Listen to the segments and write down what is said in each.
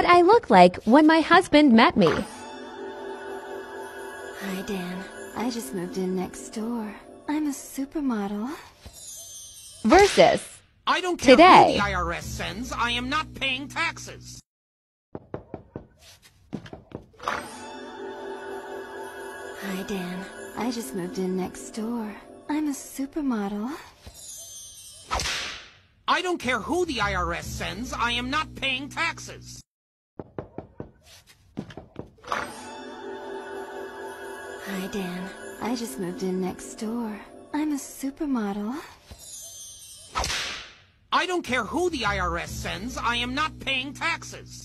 what I look like when my husband met me. Hi, Dan. I just moved in next door. I'm a supermodel. Versus I don't care today. Who the IRS sends, I am not paying taxes. Hi, Dan. I just moved in next door. I'm a supermodel. I don't care who the IRS sends, I am not paying taxes. Hi, Dan. I just moved in next door. I'm a supermodel. I don't care who the IRS sends, I am not paying taxes.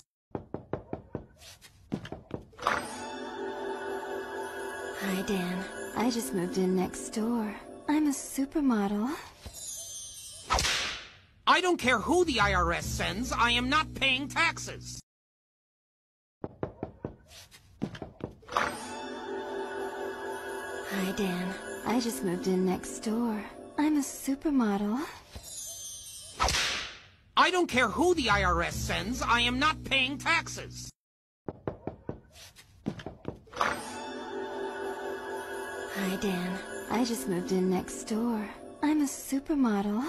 Hi, Dan. I just moved in next door. I'm a supermodel. I don't care who the IRS sends, I am not paying taxes. Hi, Dan. I just moved in next door. I'm a supermodel. I don't care who the IRS sends, I am not paying taxes. Hi, Dan. I just moved in next door. I'm a supermodel.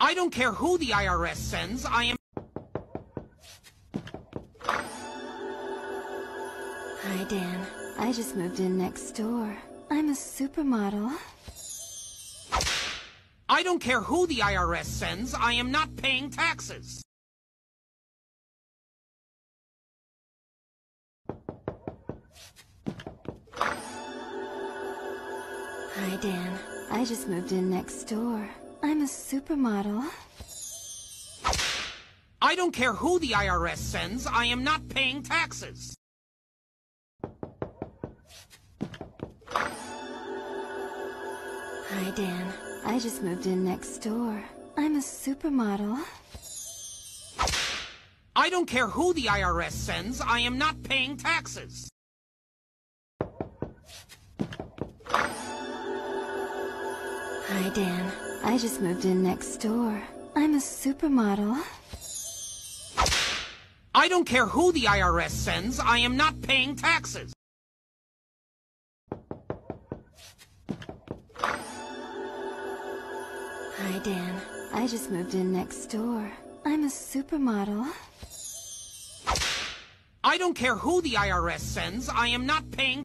I don't care who the IRS sends, I am... Hi, Dan. I just moved in next door. I'm a supermodel. I don't care who the IRS sends, I am not paying taxes. Hi, Dan. I just moved in next door. I'm a supermodel. I don't care who the IRS sends, I am not paying taxes. Hi, Dan. I just moved in next door. I'm a supermodel. I don't care who the IRS sends, I am not paying taxes. Hi, Dan. I just moved in next door. I'm a supermodel. I don't care who the IRS sends, I am not paying taxes. Hi, Dan. I just moved in next door. I'm a supermodel. I don't care who the IRS sends, I am not paying.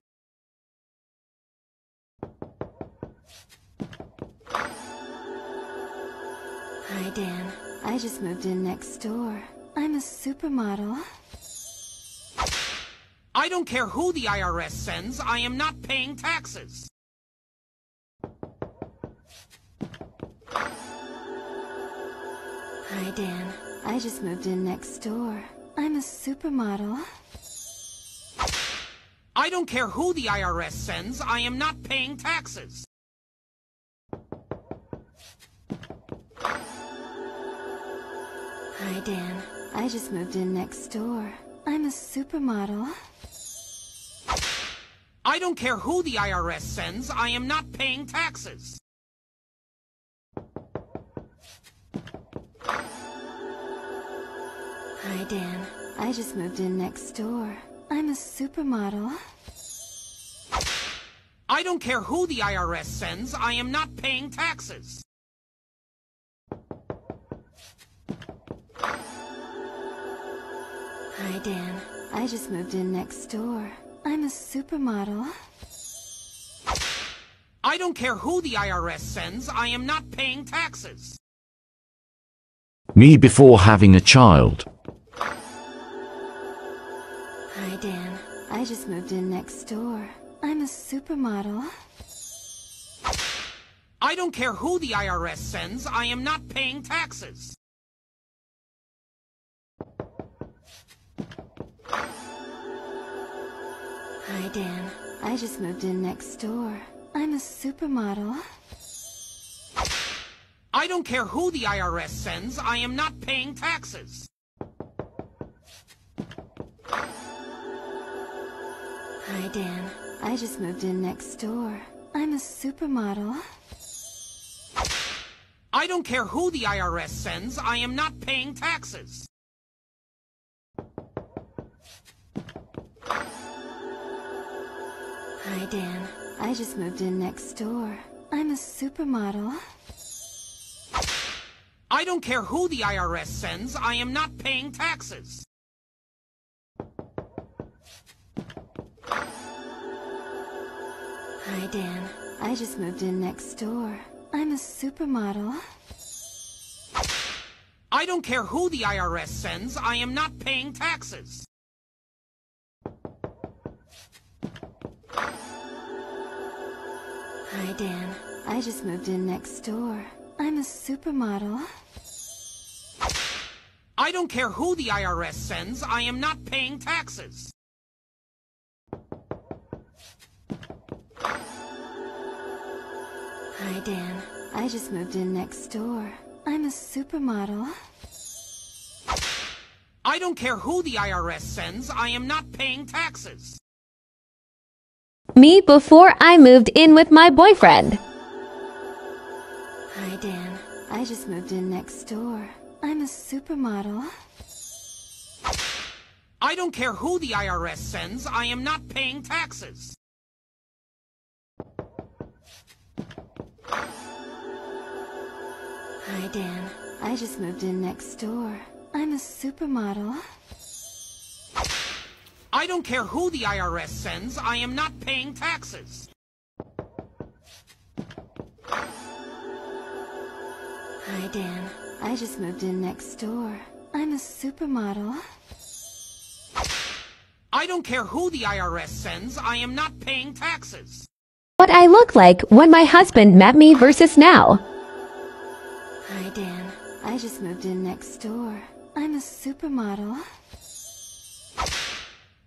Hi, Dan. I just moved in next door. I'm a supermodel. I don't care who the IRS sends, I am not paying taxes. Hi, Dan. I just moved in next door. I'm a supermodel. I don't care who the IRS sends, I am not paying taxes. Hi, Dan. I just moved in next door. I'm a supermodel. I don't care who the IRS sends, I am not paying taxes. Hi, Dan. I just moved in next door. I'm a supermodel. I don't care who the IRS sends, I am not paying taxes. Hi, Dan. I just moved in next door. I'm a supermodel. I don't care who the IRS sends, I am not paying taxes. Me before having a child. Hi, Dan. I just moved in next door. I'm a supermodel. I don't care who the IRS sends, I am not paying taxes. Hi, Dan. I just moved in next door. I'm a supermodel. I don't care who the IRS sends, I am not paying taxes. Hi, Dan. I just moved in next door. I'm a supermodel. I don't care who the IRS sends, I am not paying taxes. Hi, Dan. I just moved in next door. I'm a supermodel. I don't care who the IRS sends, I am not paying taxes. Hi, Dan. I just moved in next door. I'm a supermodel. I don't care who the IRS sends, I am not paying taxes. Hi, Dan. I just moved in next door. I'm a supermodel. I don't care who the IRS sends, I am not paying taxes. Hi, Dan. I just moved in next door. I'm a supermodel. I don't care who the IRS sends, I am not paying taxes. Me before I moved in with my boyfriend. Hi, Dan. I just moved in next door. I'm a supermodel. I don't care who the IRS sends, I am not paying taxes. Hi, Dan. I just moved in next door. I'm a supermodel. I don't care who the IRS sends, I am not paying taxes. Hi, Dan. I just moved in next door. I'm a supermodel. I don't care who the IRS sends, I am not paying taxes. What I look like when my husband met me versus now. Hi, Dan. I just moved in next door. I'm a supermodel.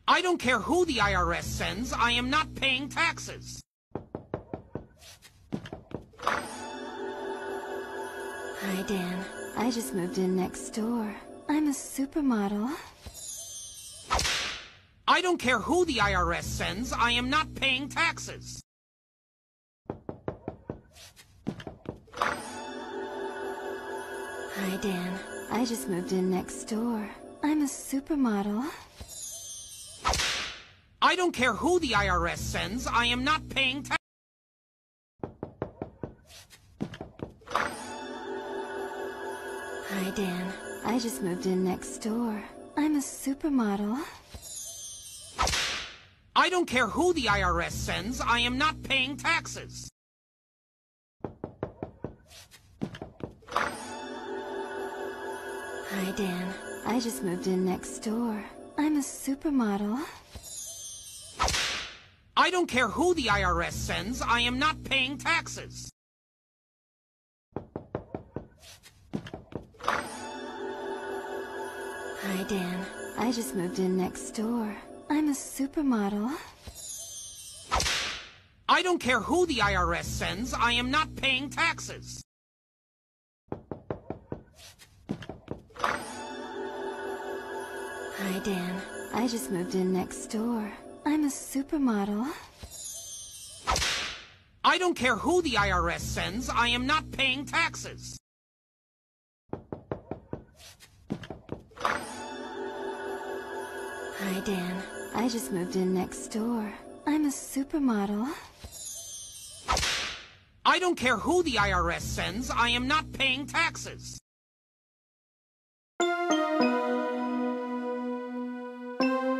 I don't care who the IRS sends, I am not paying taxes. Hi, Dan. I just moved in next door. I'm a supermodel. I don't care who the IRS sends, I am not paying taxes. Hi, Dan. I just moved in next door. I'm a supermodel. I don't care who the IRS sends, I am not paying taxes. Hi, Dan. I just moved in next door. I'm a supermodel. I don't care who the IRS sends, I am not paying taxes. Hi, Dan. I just moved in next door. I'm a supermodel. I don't care who the IRS sends, I am not paying taxes. Hi, Dan. I just moved in next door. I'm a supermodel. I don't care who the IRS sends, I am not paying taxes. Hi, Dan. I just moved in next door. I'm a supermodel. I don't care who the IRS sends, I am not paying taxes.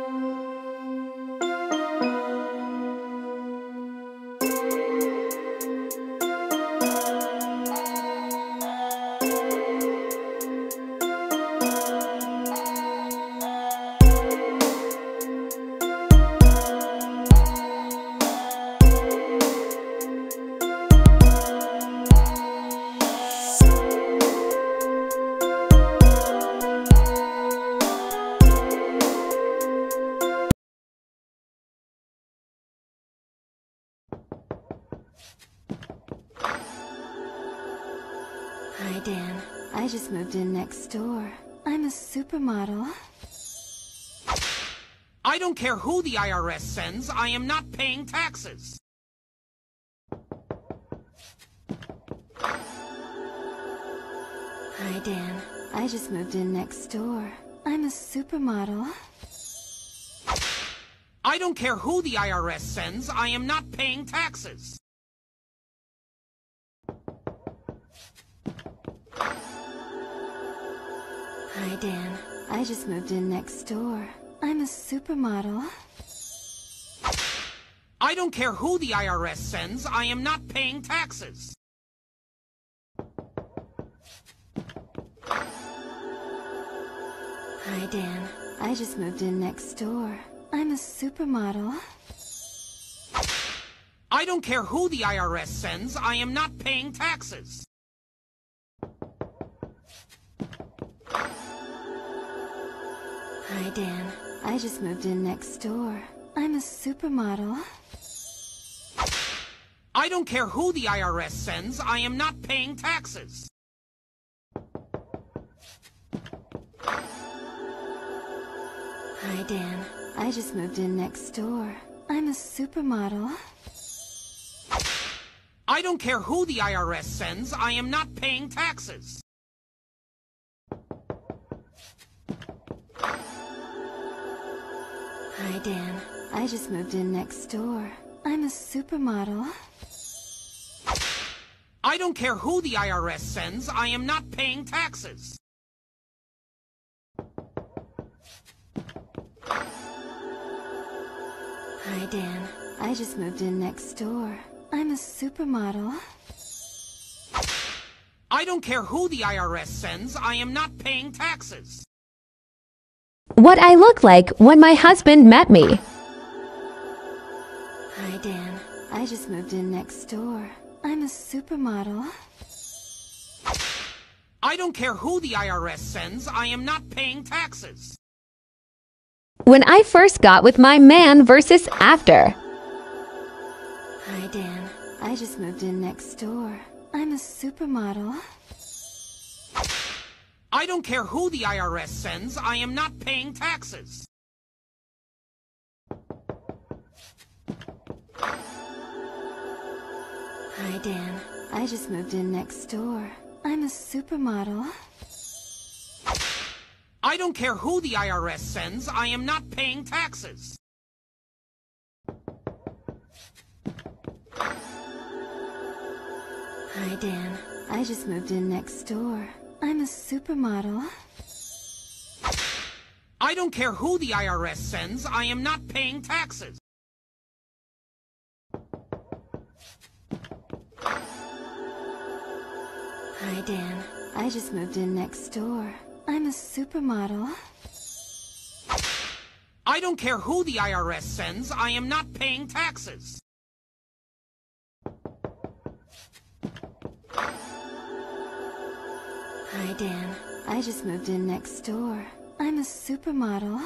Hi, Dan. I just moved in next door. I'm a supermodel. I don't care who the IRS sends, I am not paying taxes. Hi, Dan. I just moved in next door. I'm a supermodel. I don't care who the IRS sends, I am not paying taxes. Hi, Dan. I just moved in next door. I'm a supermodel. I don't care who the IRS sends, I am not paying taxes. Hi, Dan. I just moved in next door. I'm a supermodel. I don't care who the IRS sends, I am not paying taxes. Hi, Dan. I just moved in next door. I'm a supermodel. I don't care who the IRS sends, I am not paying taxes. Hi, Dan. I just moved in next door. I'm a supermodel. I don't care who the IRS sends, I am not paying taxes. Hi, Dan. I just moved in next door. I'm a supermodel. I don't care who the IRS sends, I am not paying taxes. Hi, Dan. I just moved in next door. I'm a supermodel. I don't care who the IRS sends, I am not paying taxes. Hi, Dan. I just moved in next door. I'm a supermodel. I don't care who the IRS sends, I am not paying taxes. What I look like when my husband met me. Hi, Dan. I just moved in next door. I'm a supermodel. I don't care who the IRS sends, I am not paying taxes. When I first got with my man versus after. Hi, Dan. I just moved in next door. I'm a supermodel. I don't care who the IRS sends, I am not paying taxes. Hi, Dan. I just moved in next door. I'm a supermodel. I don't care who the IRS sends, I am not paying taxes. Hi, Dan. I just moved in next door. I'm a supermodel. I don't care who the IRS sends, I am not paying taxes. Hi, Dan. I just moved in next door. I'm a supermodel. I don't care who the IRS sends, I am not paying taxes. Hi, Dan. I just moved in next door. I'm a supermodel.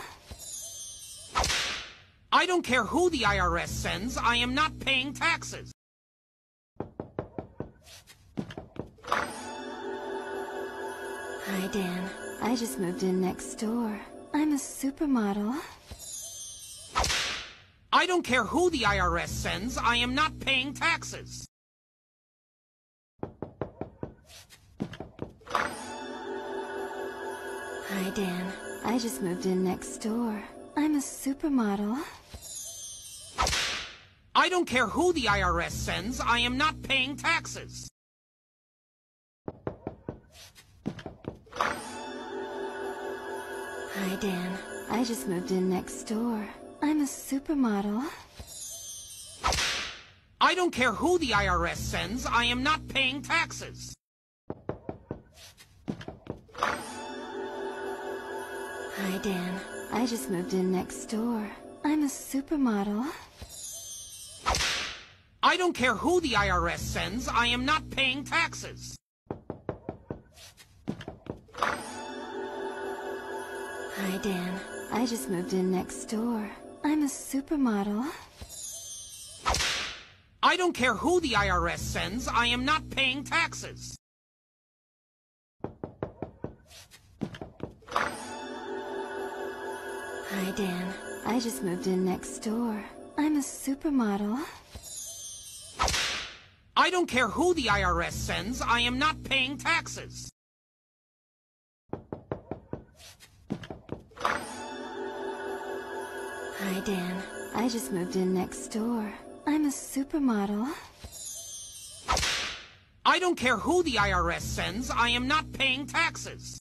I don't care who the IRS sends, I am not paying taxes. Hi, Dan. I just moved in next door. I'm a supermodel. I don't care who the IRS sends, I am not paying taxes. Hi, Dan. I just moved in next door. I'm a supermodel. I don't care who the IRS sends, I am not paying taxes. Hi, Dan. I just moved in next door. I'm a supermodel. I don't care who the IRS sends, I am not paying taxes. Hi, Dan. I just moved in next door. I'm a supermodel. I don't care who the IRS sends, I am not paying taxes. Hi, Dan. I just moved in next door. I'm a supermodel. I don't care who the IRS sends, I am not paying taxes. Hi, Dan. I just moved in next door. I'm a supermodel. I don't care who the IRS sends, I am not paying taxes. Hi, Dan. I just moved in next door. I'm a supermodel. I don't care who the IRS sends, I am not paying taxes.